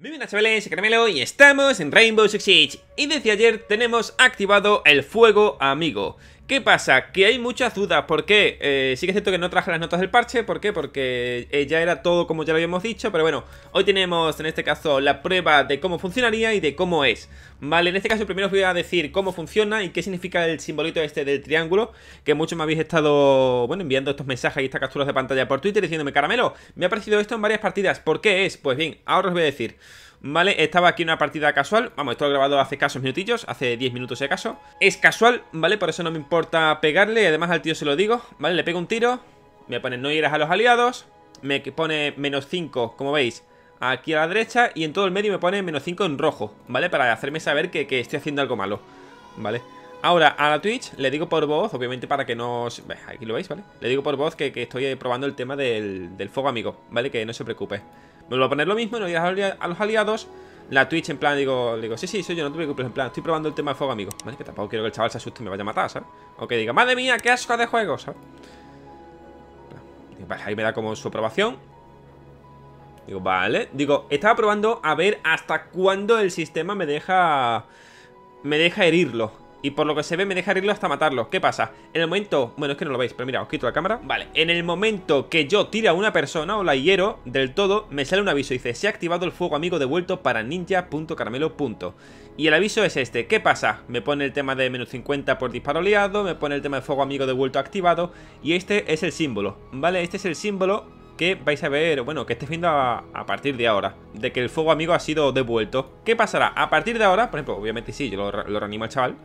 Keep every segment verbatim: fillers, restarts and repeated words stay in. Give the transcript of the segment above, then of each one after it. Muy bien, chavales, soy Caramelo y estamos en Rainbow Six Siege. Y desde ayer tenemos activado el fuego amigo. ¿Qué pasa? Que hay muchas dudas. ¿Por qué? Eh, sí que es cierto que no traje las notas del parche. ¿Por qué? Porque eh, ya era todo como ya lo habíamos dicho. Pero bueno, hoy tenemos en este caso la prueba de cómo funcionaría y de cómo es. Vale, en este caso primero os voy a decir cómo funciona y qué significa el simbolito este del triángulo, que muchos me habéis estado, bueno, enviando estos mensajes y estas capturas de pantalla por Twitter diciéndome: Caramelo, me ha aparecido esto en varias partidas, ¿por qué es? Pues bien, ahora os voy a decir. Vale, estaba aquí en una partida casual. Vamos, esto lo he grabado hace escasos minutillos, hace diez minutos si acaso. Es casual, ¿vale? Por eso no me importa pegarle. Además al tío se lo digo, ¿vale? Le pego un tiro, me pone no hieras a los aliados, me pone menos cinco, como veis, aquí a la derecha. Y en todo el medio me pone menos cinco en rojo, ¿vale? Para hacerme saber que, que estoy haciendo algo malo, ¿vale? Ahora a la Twitch le digo por voz, obviamente para que no... Aquí lo veis, ¿vale? Le digo por voz que, que estoy probando el tema del, del fuego amigo, ¿vale? Que no se preocupe. Me voy a poner lo mismo, no voy a, a los aliados. La Twitch en plan, digo, digo, sí, sí, soy yo, no te preocupes, en plan, estoy probando el tema de fuego amigo, ¿vale? Que tampoco quiero que el chaval se asuste y me vaya a matar, ¿sabes? O que diga, madre mía, qué asco de juego, ¿sabes? Vale, ahí me da como su aprobación. Digo, vale, digo, estaba probando a ver hasta cuándo el sistema me deja, me deja herirlo. Y por lo que se ve me deja herirlo hasta matarlo. ¿Qué pasa? En el momento... Bueno, es que no lo veis, pero mira, os quito la cámara. Vale, en el momento que yo tiro a una persona o la hiero del todo, me sale un aviso. Dice, se ha activado el fuego amigo devuelto para ninja punto caramelo. Y el aviso es este. ¿Qué pasa? Me pone el tema de menos cincuenta por disparo liado, me pone el tema de fuego amigo devuelto activado. Y este es el símbolo, ¿vale? Este es el símbolo que vais a ver, bueno, que estéis viendo a, a partir de ahora, de que el fuego amigo ha sido devuelto. ¿Qué pasará? A partir de ahora, por ejemplo, obviamente sí, yo lo, lo reanimo al chaval.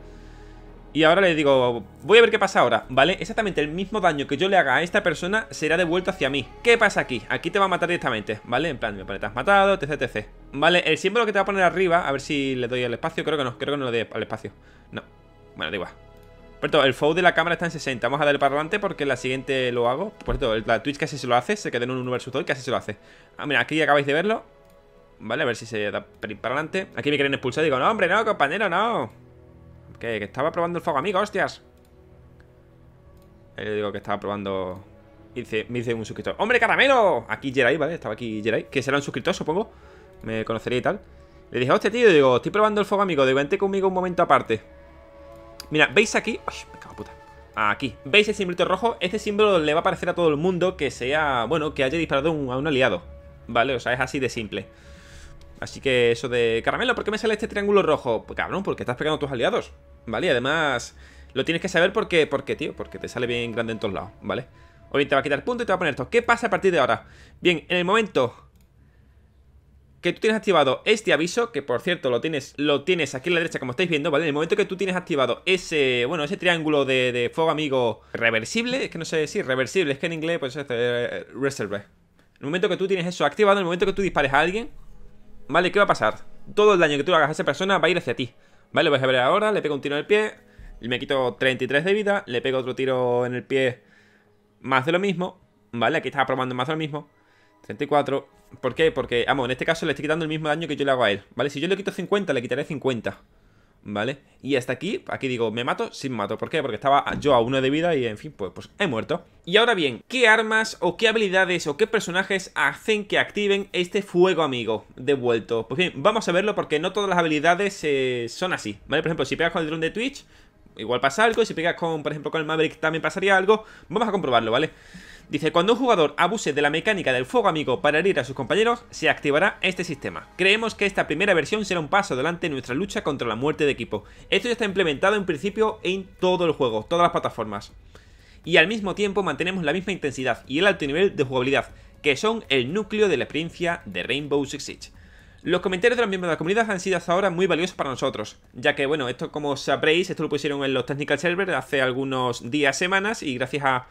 Y ahora le digo, voy a ver qué pasa ahora, ¿vale? Exactamente el mismo daño que yo le haga a esta persona será devuelto hacia mí. ¿Qué pasa aquí? Aquí te va a matar directamente, ¿vale? En plan, me pone, te has matado, etc, etcétera. Vale, el símbolo que te va a poner arriba, a ver si le doy al espacio, creo que no, creo que no le doy al espacio. No, bueno, da igual. Por cierto, el fold de la cámara está en sesenta, vamos a darle para adelante porque la siguiente lo hago. Por cierto, la Twitch casi se lo hace, se quedó en un uno versus dos y casi se lo hace. Ah, mira, aquí acabáis de verlo, ¿vale? A ver si se da para adelante. Aquí me quieren expulsar, digo, no, hombre, no, compañero, no. Que, que estaba probando el fuego amigo, hostias. Ahí le digo que estaba probando. Y dice, me dice un suscriptor, ¡hombre, Caramelo! Aquí Jeray, ¿vale? Estaba aquí Jeray, que será un suscriptor, supongo. Me conocería y tal. Le dije, hostia, tío, digo, estoy probando el fuego amigo. Digo, vente conmigo un momento aparte. Mira, ¿veis aquí? ¡Ay, me cago en puta! Aquí, ¿veis el símbolo rojo? Este símbolo le va a aparecer a todo el mundo que sea, bueno, que haya disparado un, a un aliado, ¿vale? O sea, es así de simple. Así que eso de... Caramelo, ¿por qué me sale este triángulo rojo? Pues cabrón, porque estás pegando a tus aliados, ¿vale? Y además lo tienes que saber porque, porque, tío, porque te sale bien grande en todos lados, ¿vale? Hoy te va a quitar punto y te va a poner esto. ¿Qué pasa a partir de ahora? Bien, en el momento que tú tienes activado este aviso, que por cierto lo tienes, lo tienes aquí a la derecha como estáis viendo, ¿vale? En el momento que tú tienes activado ese, bueno, ese triángulo de, de fuego amigo reversible, es que no sé decir, reversible, es que en inglés pues es eh, reserve. En el momento que tú tienes eso activado, en el momento que tú dispares a alguien, ¿vale? ¿Qué va a pasar? Todo el daño que tú hagas a esa persona va a ir hacia ti, ¿vale? Lo vais a ver ahora, le pego un tiro en el pie, me quito treinta y tres de vida, le pego otro tiro en el pie, más de lo mismo, ¿vale? Aquí estaba probando más de lo mismo, treinta y cuatro, ¿por qué? Porque, vamos, en este caso le estoy quitando el mismo daño que yo le hago a él, ¿vale? Si yo le quito cincuenta, le quitaré cincuenta, ¿vale? Y hasta aquí, aquí digo, me mato, sin mato. ¿Por qué? Porque estaba yo a uno de vida y en fin, pues, pues he muerto. Y ahora bien, ¿qué armas o qué habilidades o qué personajes hacen que activen este fuego amigo devuelto? Pues bien, vamos a verlo porque no todas las habilidades eh, son así, ¿vale? Por ejemplo, si pegas con el dron de Twitch, igual pasa algo. Si pegas con, por ejemplo, con el Maverick también pasaría algo. Vamos a comprobarlo, ¿vale? Dice, cuando un jugador abuse de la mecánica del fuego amigo para herir a sus compañeros, se activará este sistema. Creemos que esta primera versión será un paso adelante en nuestra lucha contra la muerte de equipo. Esto ya está implementado en principio en todo el juego, todas las plataformas. Y al mismo tiempo mantenemos la misma intensidad y el alto nivel de jugabilidad, que son el núcleo de la experiencia de Rainbow Six Siege. Los comentarios de los miembros de la comunidad han sido hasta ahora muy valiosos para nosotros, ya que, bueno, esto como sabréis, esto lo pusieron en los Technical Server hace algunos días, semanas, y gracias a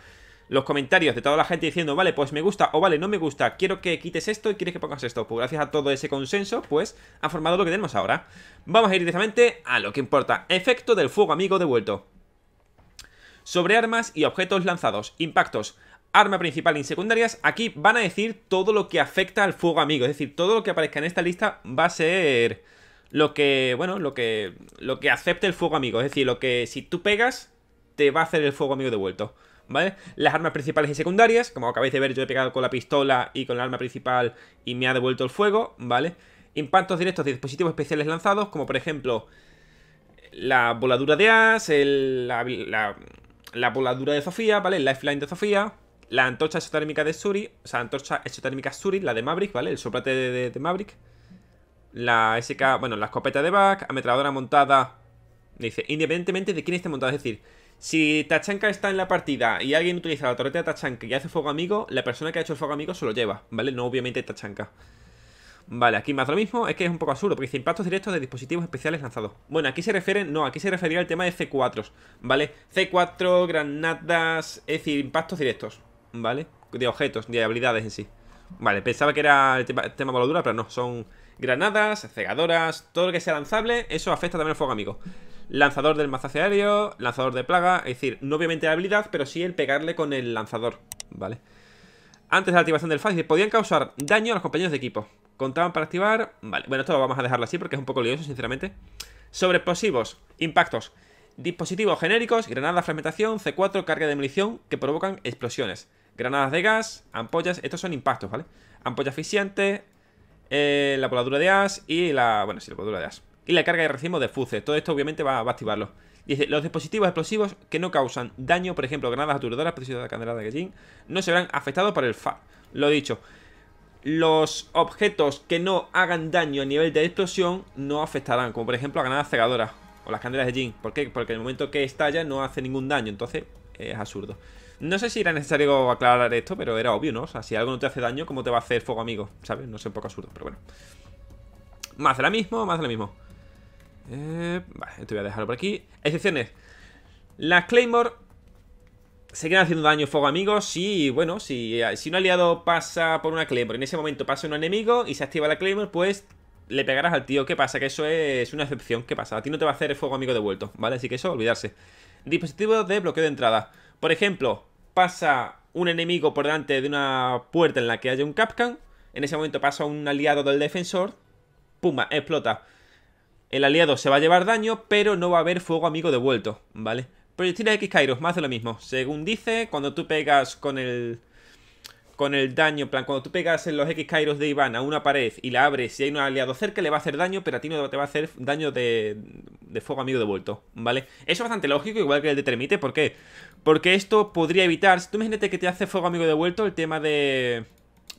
los comentarios de toda la gente diciendo, vale, pues me gusta o vale, no me gusta, quiero que quites esto y quieres que pongas esto. Pues gracias a todo ese consenso, pues ha formado lo que tenemos ahora. Vamos a ir directamente a lo que importa. Efecto del fuego amigo devuelto. Sobre armas y objetos lanzados. Impactos. Arma principal y secundarias. Aquí van a decir todo lo que afecta al fuego amigo. Es decir, todo lo que aparezca en esta lista va a ser lo que, bueno, lo que, lo que acepte el fuego amigo. Es decir, lo que si tú pegas te va a hacer el fuego amigo devuelto, ¿vale? Las armas principales y secundarias, como acabáis de ver, yo he pegado con la pistola y con el arma principal y me ha devuelto el fuego, ¿vale? impactos directos de dispositivos especiales lanzados, como por ejemplo la voladura de As, el, la, la, la voladura de Sofía, ¿vale? El lifeline de Sofía, la antorcha exotérmica de Suri, o sea, antorcha exotérmica Suri, la de Maverick, ¿vale? El soplate de, de, de Maverick, la S K, bueno, la escopeta de Back, ametralladora montada, dice, independientemente de quién esté montada, es decir, si Tachanka está en la partida y alguien utiliza la torreta de Tachanka y hace fuego amigo, la persona que ha hecho el fuego amigo se lo lleva, ¿vale? No obviamente Tachanka. Vale, aquí más lo mismo, es que es un poco absurdo, porque dice impactos directos de dispositivos especiales lanzados. Bueno, aquí se refieren, no, aquí se refería al tema de C cuatro, ¿vale? C cuatro, granadas, es decir, impactos directos, ¿vale? De objetos, de habilidades en sí. Vale, pensaba que era el tema, tema voladura, pero no, son granadas, cegadoras, todo lo que sea lanzable, eso afecta también al fuego amigo. Lanzador del mazazo aéreo, lanzador de plaga, es decir, no obviamente la habilidad, pero sí el pegarle con el lanzador, ¿vale? Antes de la activación del flash, podían causar daño a los compañeros de equipo. Contaban para activar... Vale, bueno, esto lo vamos a dejarlo así porque es un poco lioso, sinceramente. Sobre explosivos, impactos, dispositivos genéricos, granadas, fragmentación, C cuatro, carga de munición que provocan explosiones. Granadas de gas, ampollas, estos son impactos, ¿vale? Ampolla asfixiante, eh, la voladura de As y la... Bueno, sí, la voladura de As. Y la carga de racimo de fuce, todo esto obviamente va, va a activarlo. Dice, los dispositivos explosivos que no causan daño, por ejemplo, granadas aturadoras, preciosa de candelada de Jin, no se verán afectados por el F A. Lo dicho... Los objetos que no hagan daño a nivel de explosión no afectarán, como por ejemplo las granadas cegadoras o las candelas de Jin. ¿Por qué? Porque en el momento que estalla no hace ningún daño, entonces es absurdo. No sé si era necesario aclarar esto, pero era obvio, ¿no? O sea, si algo no te hace daño, ¿cómo te va a hacer fuego amigo? ¿Sabes? No sé, un poco absurdo, pero bueno. Más de lo mismo, más de lo mismo. Eh, vale, esto voy a dejarlo por aquí. Excepciones. Las Claymore... Seguirán haciendo daño fuego amigos si, bueno, si, si un aliado pasa por una Claymore, en ese momento pasa un enemigo y se activa la Claymore, pues le pegarás al tío. ¿Qué pasa? Que eso es una excepción. ¿Qué pasa? A ti no te va a hacer el fuego amigo devuelto, ¿vale? Así que eso, olvidarse. Dispositivo de bloqueo de entrada. Por ejemplo, pasa un enemigo por delante de una puerta en la que haya un Kapkan. En ese momento pasa un aliado del defensor. Pumba, explota. El aliado se va a llevar daño, pero no va a haber fuego amigo devuelto, ¿vale? Proyectiles X Kairos, más de lo mismo. Según dice, cuando tú pegas con el con el daño, en plan, cuando tú pegas en los X Kairos de Iván a una pared y la abres y hay un aliado cerca, le va a hacer daño, pero a ti no te va a hacer daño de, de fuego amigo devuelto, ¿vale? Eso es bastante lógico, igual que el de Thermite. ¿Por qué? Porque esto podría evitar, si tú imagínate que te hace fuego amigo devuelto el tema de,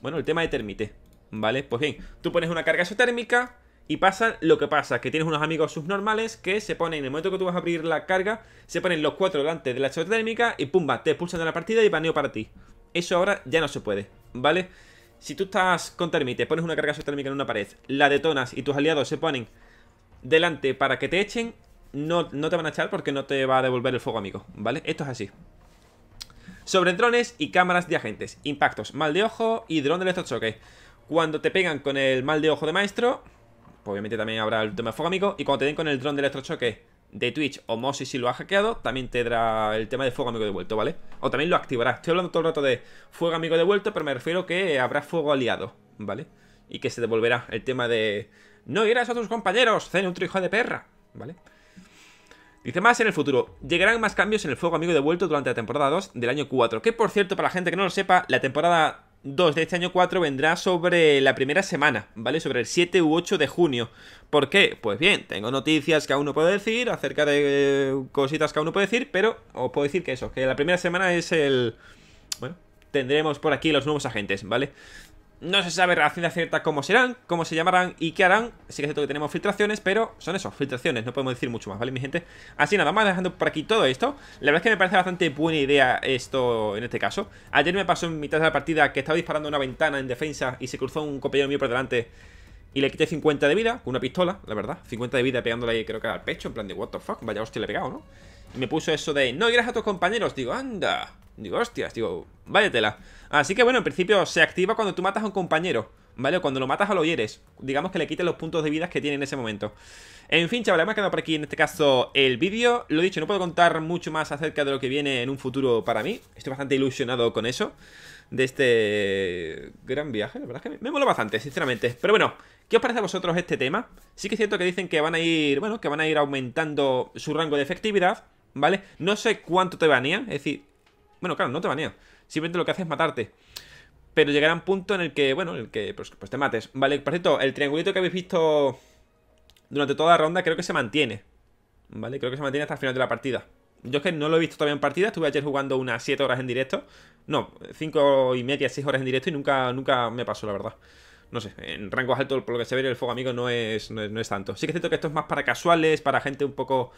bueno, el tema de Thermite, ¿vale? Pues bien, tú pones una carga exotérmica y pasa lo que pasa, que tienes unos amigos subnormales que se ponen, en el momento que tú vas a abrir la carga, se ponen los cuatro delante de la exotérmica y pumba, te expulsan de la partida y baneo para ti. Eso ahora ya no se puede, ¿vale? Si tú estás con Thermite, pones una carga exotérmica en una pared, la detonas y tus aliados se ponen delante para que te echen, no, no te van a echar porque no te va a devolver el fuego amigo, ¿vale? Esto es así. Sobre drones y cámaras de agentes, impactos, mal de ojo y dron de electrochoque. Cuando te pegan con el mal de ojo de Maestro... Obviamente también habrá el tema de fuego amigo. Y cuando te den con el dron de electrochoque de Twitch o Mozzie si lo ha hackeado, también te dará el tema de fuego amigo devuelto, ¿vale? O también lo activará. Estoy hablando todo el rato de fuego amigo devuelto, pero me refiero que habrá fuego aliado, ¿vale? Y que se devolverá el tema de... No irás a tus compañeros, neutro hijo de perra, ¿vale? Dice más en el futuro. Llegarán más cambios en el fuego amigo devuelto durante la temporada dos del año cuatro. Que por cierto, para la gente que no lo sepa, la temporada... dos de este año cuatro vendrá sobre la primera semana, ¿vale? Sobre el siete u ocho de junio. ¿Por qué? Pues bien, tengo noticias que aún no puedo decir, acerca de eh, cositas que aún no puedo decir, pero os puedo decir que eso, que la primera semana es el... Bueno, tendremos por aquí los nuevos agentes, ¿vale? No se sabe a ciencia cierta cómo serán, cómo se llamarán y qué harán. Sí que es cierto que tenemos filtraciones, pero son eso, filtraciones, no podemos decir mucho más, ¿vale, mi gente? Así nada más, dejando por aquí todo esto. La verdad es que me parece bastante buena idea esto en este caso. Ayer me pasó en mitad de la partida que estaba disparando una ventana en defensa y se cruzó un compañero mío por delante y le quité cincuenta de vida, con una pistola, la verdad. cincuenta de vida pegándole ahí, creo que al pecho, en plan de what the fuck, vaya hostia le he pegado, ¿no? Y me puso eso de, no irás a tus compañeros, digo, anda... Digo, hostias, digo, váyatela. Así que bueno, en principio se activa cuando tú matas a un compañero, ¿vale? O cuando lo matas o lo hieres. Digamos que le quites los puntos de vida que tiene en ese momento. En fin, chavales, me ha quedado por aquí en este caso el vídeo. Lo dicho, no puedo contar mucho más acerca de lo que viene en un futuro para mí. Estoy bastante ilusionado con eso, de este gran viaje. La verdad es que me mola bastante, sinceramente. Pero bueno, ¿qué os parece a vosotros este tema? Sí que es cierto que dicen que van a ir, bueno, que van a ir aumentando su rango de efectividad, ¿vale? No sé cuánto te banean, es decir... Bueno, claro, no te banean. Simplemente lo que hace es matarte. pero llegará un punto en el que, bueno, en el que pues, pues te mates. Vale, por cierto, el triangulito que habéis visto durante toda la ronda creo que se mantiene. Vale, creo que se mantiene hasta el final de la partida. Yo es que no lo he visto todavía en partida. Estuve ayer jugando unas siete horas en directo. No, cinco y media, seis horas en directo. Y nunca, nunca me pasó, la verdad. No sé, en rangos altos, por lo que se ve, el fuego amigo no es, no es, no es tanto. Sí que es cierto que esto es más para casuales, para gente un poco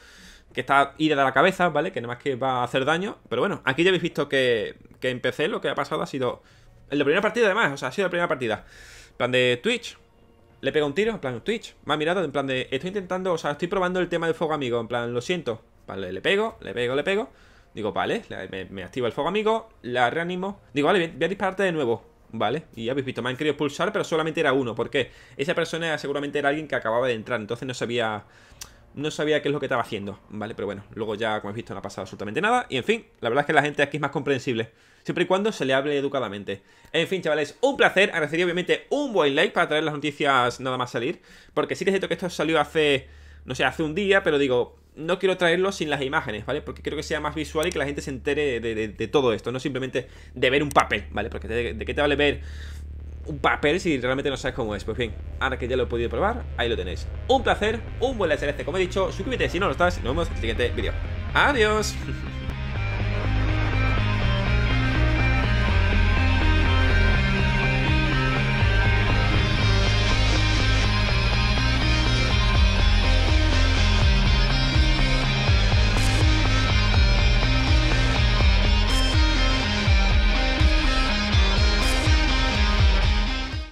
que está ida de la cabeza, ¿vale? Que nada más que va a hacer daño. Pero bueno, aquí ya habéis visto que, que empecé. Lo que ha pasado ha sido en la primera partida, además. O sea, ha sido la primera partida. En plan de Twitch. Le pega un tiro, en plan Twitch. Me ha mirado, en plan de... Estoy intentando, o sea, estoy probando el tema del fuego amigo. En plan, lo siento. Vale, le pego, le pego, le pego. Digo, vale, me, me activa el fuego amigo. La reanimo. Digo, vale, voy a dispararte de nuevo. Vale, y ya habéis visto, me han querido expulsar, pero solamente era uno. ¿Por qué? Esa persona seguramente era alguien que acababa de entrar. Entonces no sabía... No sabía qué es lo que estaba haciendo. Vale, pero bueno, luego ya, como habéis visto, no ha pasado absolutamente nada. Y en fin, la verdad es que la gente aquí es más comprensible, siempre y cuando se le hable educadamente. En fin, chavales, un placer. Agradecería obviamente un buen like para traer las noticias nada más salir, porque sí que es cierto que esto salió hace... No sé, hace un día, pero digo... No quiero traerlo sin las imágenes, ¿vale? Porque creo que sea más visual y que la gente se entere de, de, de todo esto. No simplemente de ver un papel, ¿vale? Porque de, de qué te vale ver un papel si realmente no sabes cómo es. Pues bien, ahora que ya lo he podido probar, ahí lo tenéis. Un placer, un buen like, como he dicho. Suscríbete si no lo estás. Nos vemos en el siguiente vídeo. ¡Adiós!